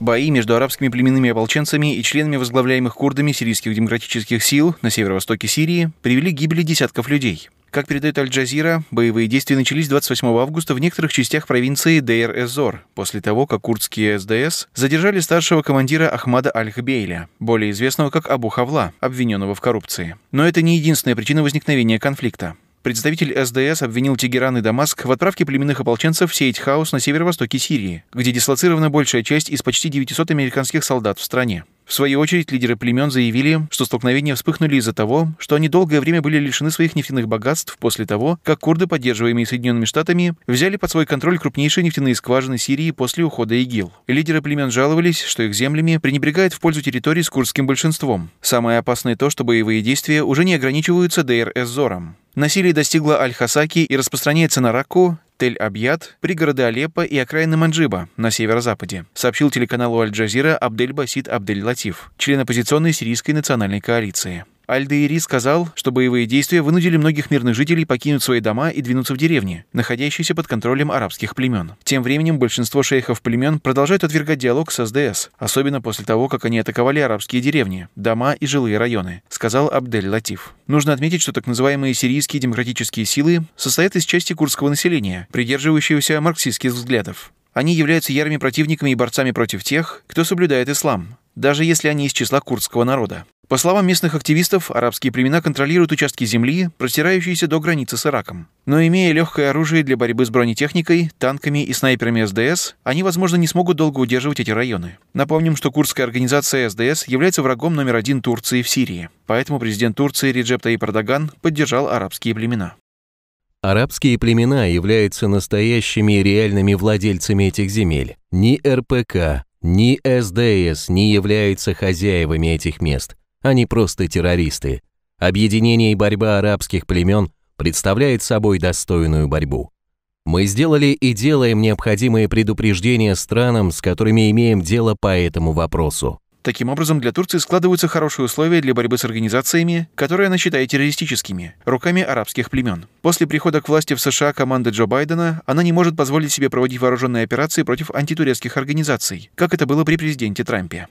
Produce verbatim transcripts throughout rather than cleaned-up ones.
Бои между арабскими племенными ополченцами и членами возглавляемых курдами сирийских демократических сил на северо-востоке Сирии привели к гибели десятков людей. Как передает Аль-Джазира, боевые действия начались двадцать восьмого августа в некоторых частях провинции Дейр-Эзор, после того, как курдские эс дэ эс задержали старшего командира Ахмада Аль-Хбейля, более известного как Абу Хавла, обвиненного в коррупции. Но это не единственная причина возникновения конфликта. Представитель эс дэ эс обвинил Тегеран и Дамаск в отправке племенных ополченцев сеять хаос на северо-востоке Сирии, где дислоцирована большая часть из почти девятисот американских солдат в стране. В свою очередь, лидеры племен заявили, что столкновения вспыхнули из-за того, что они долгое время были лишены своих нефтяных богатств после того, как курды, поддерживаемые Соединенными Штатами, взяли под свой контроль крупнейшие нефтяные скважины Сирии после ухода ИГИЛ. Лидеры племен жаловались, что их землями пренебрегают в пользу территорий с курдским большинством. Самое опасное то, что боевые действия уже не ограничиваются Дейр-эз-Зором. Насилие достигло Аль-Хасаки и распространяется на Ракку, Тель-Абьят, пригороды Алеппо и окраины Манджиба на северо-западе, сообщил телеканалу Аль-Джазира Абдель-Басит Абдель-Латиф, член оппозиционной сирийской национальной коалиции. Аль-Дейри сказал, что боевые действия вынудили многих мирных жителей покинуть свои дома и двинуться в деревни, находящиеся под контролем арабских племен. Тем временем большинство шейхов племен продолжают отвергать диалог с эс дэ эс, особенно после того, как они атаковали арабские деревни, дома и жилые районы, сказал Абдель-Латиф. Нужно отметить, что так называемые сирийские демократические силы состоят из части курдского населения, придерживающегося марксистских взглядов. Они являются ярыми противниками и борцами против тех, кто соблюдает ислам, даже если они из числа курдского народа. По словам местных активистов, арабские племена контролируют участки земли, простирающиеся до границы с Ираком. Но имея легкое оружие для борьбы с бронетехникой, танками и снайперами эс дэ эс, они, возможно, не смогут долго удерживать эти районы. Напомним, что курдская организация эс дэ эс является врагом номер один Турции в Сирии. Поэтому президент Турции Реджеп Тайип Эрдоган поддержал арабские племена. Арабские племена являются настоящими и реальными владельцами этих земель. Ни эр пэ ка, ни эс дэ эс не являются хозяевами этих мест. Они просто террористы. Объединение и борьба арабских племен представляет собой достойную борьбу. Мы сделали и делаем необходимые предупреждения странам, с которыми имеем дело по этому вопросу. Таким образом, для Турции складываются хорошие условия для борьбы с организациями, которые она считает террористическими, руками арабских племен. После прихода к власти в США команды Джо Байдена она не может позволить себе проводить вооруженные операции против антитурецких организаций, как это было при президенте Трампе.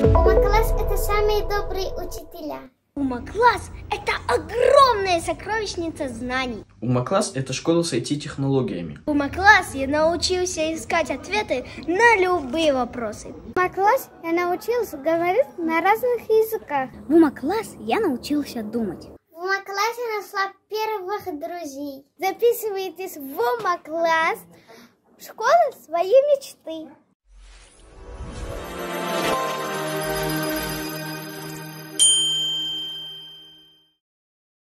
УМА-класс – это самые добрые учителя. УМА-класс – это огромная сокровищница знаний. УМА-класс – это школа с ай ти-технологиями. В УМА-класс я научился искать ответы на любые вопросы. В УМА-класс я научился говорить на разных языках. В УМА-класс я научился думать. В УМА-класс я нашла первых друзей. Записывайтесь в УМА-класс, школа своей мечты.